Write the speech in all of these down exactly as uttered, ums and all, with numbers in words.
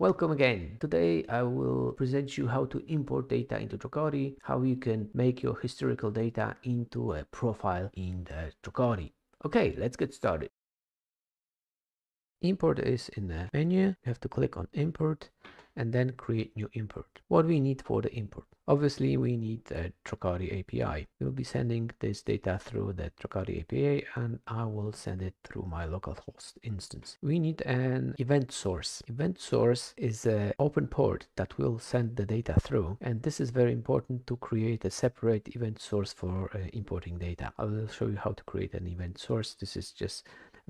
Welcome again. Today I will present you how to import data into Tracardi, how you can make your historical data into a profile in the Tracardi. Okay, let's get started. Import is in the menu. You have to click on import and then create new import. What we need for the import? Obviously we need the Tracardi A P I. We'll be sending this data through the Tracardi A P I and I will send it through my localhost instance. We need an event source. Event source is an open port that will send the data through, and this is very important to create a separate event source for uh, importing data. I will show you how to create an event source. This is just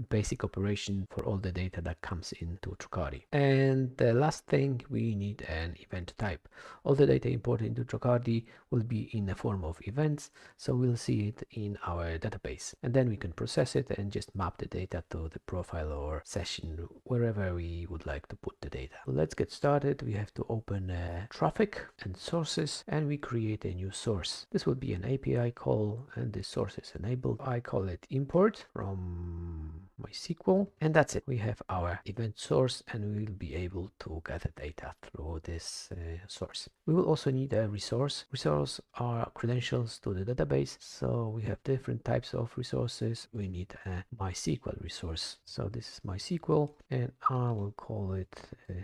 basic operation for all the data that comes into Tracardi. And the last thing, we need an event type. All the data imported into Tracardi will be in the form of events, so we'll see it in our database, and then we can process it and just map the data to the profile or session, wherever we would like to put the data. So let's get started. We have to open uh, traffic and sources, and we create a new source. This will be an A P I call, and this source is enabled. I call it import from MySQL, and that's it. We have our event source and we will be able to gather data through this uh, source. We will also need a resource. Resources are credentials to the database, so we have different types of resources. We need a MySQL resource. So this is MySQL, and I will call it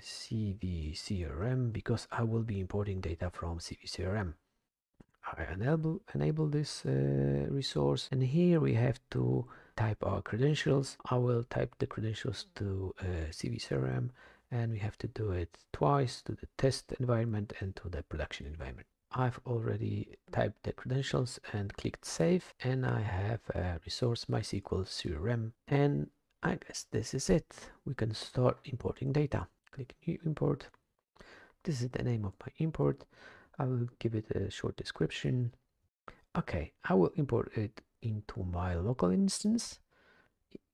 C V C R M because I will be importing data from C V C R M. I enable, enable this uh, resource, and here we have to type our credentials. I will type the credentials to uh, C V C R M, and we have to do it twice, to the test environment and to the production environment. I've already typed the credentials and clicked save, and I have a resource MySQL C R M, and I guess this is it. We can start importing data. Click new import. This is the name of my import. I will give it a short description. Okay, I will import it into my local instance,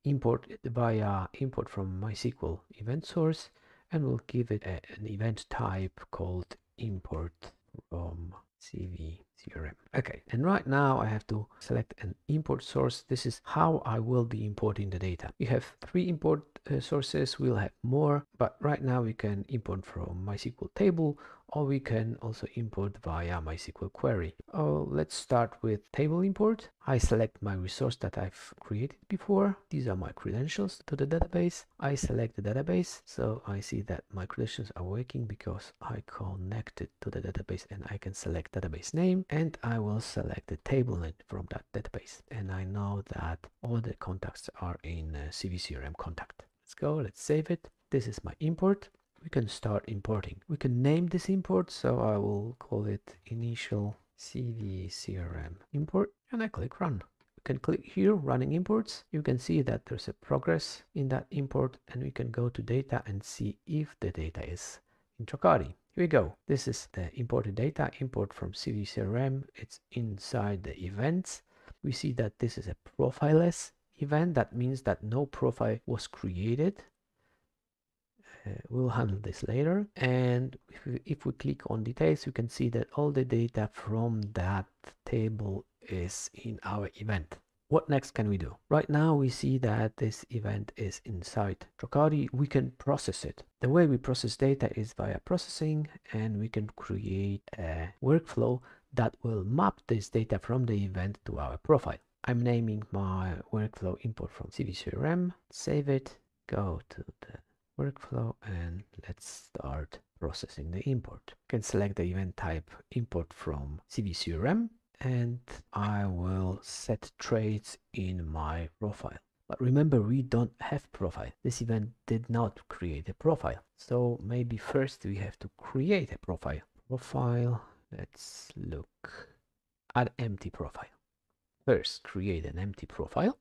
import it via import from MySQL event source, and we'll give it a, an event type called import from C V C R M. Okay, and right now I have to select an import source. This is how I will be importing the data. You have three import uh, sources. We'll have more, but right now we can import from MySQL table, or we can also import via MySQL query. Oh, let's start with table import. I select my resource that I've created before. These are my credentials to the database. I select the database, so I see that my credentials are working because I connected to the database, and I can select database name, and I will select the table name from that database. And I know that all the contacts are in C V C R M contact. Let's go, let's save it. This is my import. We can start importing. We can name this import, so I will call it initial C V C R M import, and I click run. We can click here, running imports. You can see that there's a progress in that import, and we can go to data and see if the data is in Tracardi. Here we go. This is the imported data, import from C V C R M. It's inside the events. We see that this is a profileless event. That means that no profile was created. Uh, we'll handle this later, and if we, if we click on details, you can see that all the data from that table is in our event. What next can we do? Right now we see that this event is inside Tracardi. We can process it. The way we process data is via processing, and we can create a workflow that will map this data from the event to our profile. I'm naming my workflow import from C V C R M. Save it, go to the workflow, and let's start processing the import. You can select the event type import from C V C R M, and I will set traits in my profile. But remember, we don't have profile. This event did not create a profile. So maybe first we have to create a profile. Profile, let's look at empty profile. First, create an empty profile.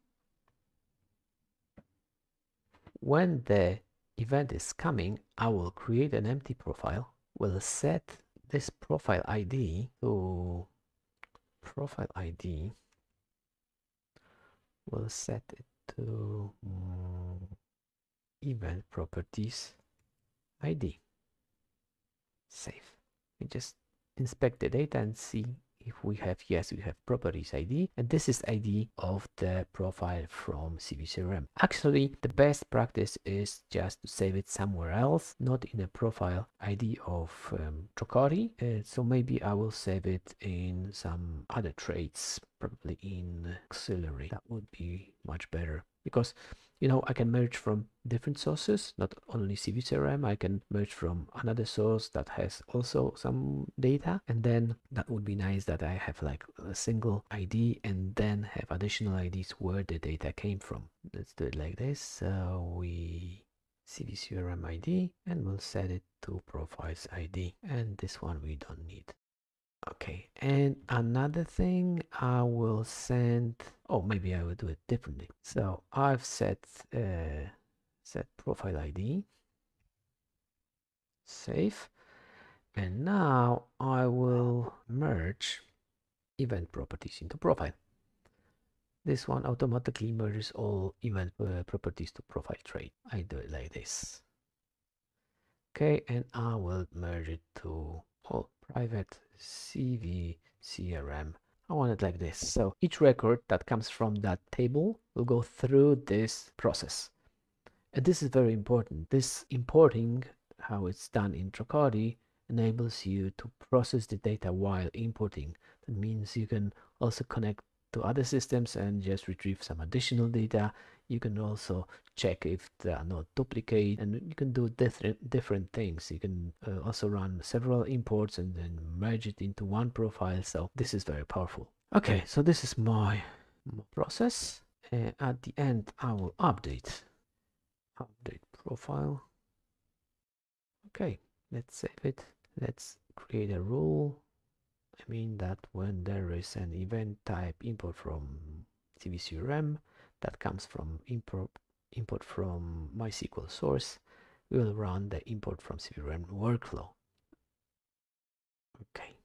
When the event is coming, I will create an empty profile. We'll set this profile I D to profile I D. We'll set it to event properties I D. Save. We just inspect the data and see if we have, yes, we have properties I D, and this is I D of the profile from C V C R M. Actually, the best practice is just to save it somewhere else, not in a profile I D of um, Tracardi. Uh, so maybe I will save it in some other traits, probably in auxiliary. That would be much better, because you know, I can merge from different sources, not only C V C R M. I can merge from another source that has also some data, and then that would be nice that I have like a single I D and then have additional I Ds where the data came from. Let's do it like this. So we C V C R M I D, and we'll set it to profiles I D, and this one we don't need. Okay, and another thing I will send, oh, maybe I will do it differently. So I've set uh, set profile I D, save, and now I will merge event properties into profile. This one automatically merges all event uh, properties to profile trait. I do it like this. Okay, and I will merge it to all private C V C R M. I want it like this. So each record that comes from that table will go through this process. And this is very important. This importing, how it's done in Tracardi, enables you to process the data while importing. That means you can also connect to other systems and just retrieve some additional data. You can also check if there are no duplicates, and you can do different different things. You can uh, also run several imports and then merge it into one profile. So this is very powerful. Okay, so this is my process. Uh, at the end, I will update update profile. Okay, let's save it. Let's create a rule. I mean that when there is an event type import from C V C R M that comes from import, import from MySQL source, we will run the import from C V C R M workflow. Okay,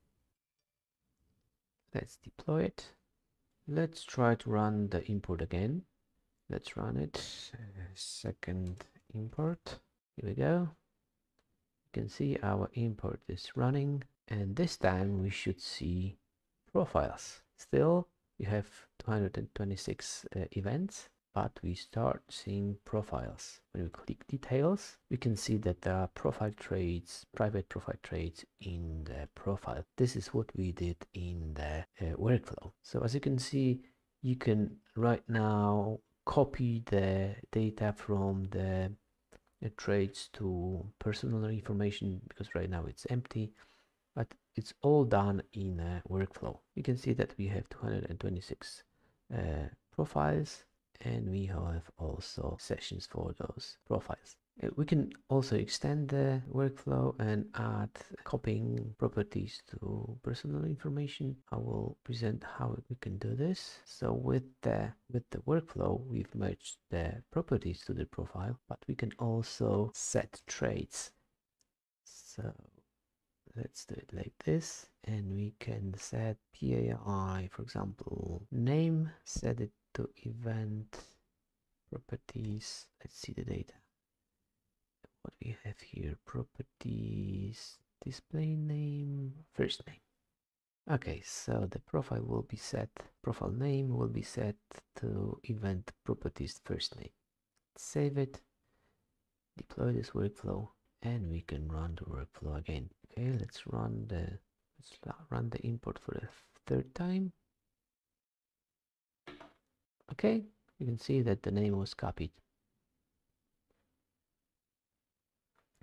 let's deploy it. Let's try to run the import again. Let's run it. Second import. Here we go. You can see our import is running. And this time we should see profiles. Still, we have two hundred twenty-six uh, events, but we start seeing profiles. When we click details, we can see that there are profile traits, private profile traits in the profile. This is what we did in the uh, workflow. So as you can see, you can right now copy the data from the uh, traits to personal information, because right now it's empty. But it's all done in a workflow. You can see that we have two hundred twenty-six uh, profiles, and we have also sessions for those profiles. We can also extend the workflow and add copying properties to personal information. I will present how we can do this. So with the with the workflow, we've merged the properties to the profile, but we can also set traits. So let's do it like this, and we can set P A I, for example, name, set it to event properties. Let's see the data. What we have here, properties, display name, first name. Okay, so the profile will be set, profile name will be set to event properties first name. Save it, deploy this workflow, and we can run the workflow again. Okay, let's run the let's run the import for the third time. Okay, you can see that the name was copied.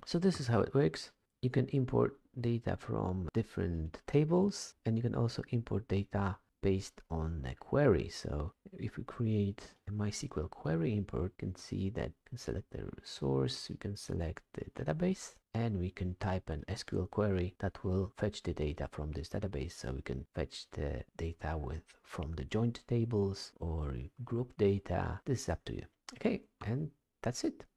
So this is how it works. You can import data from different tables, and you can also import data based on a query. So if we create a MySQL query import, you can see that we can select the source, we can select the database, and we can type an S Q L query that will fetch the data from this database. So we can fetch the data with from the joined tables or group data. This is up to you. Okay, and that's it.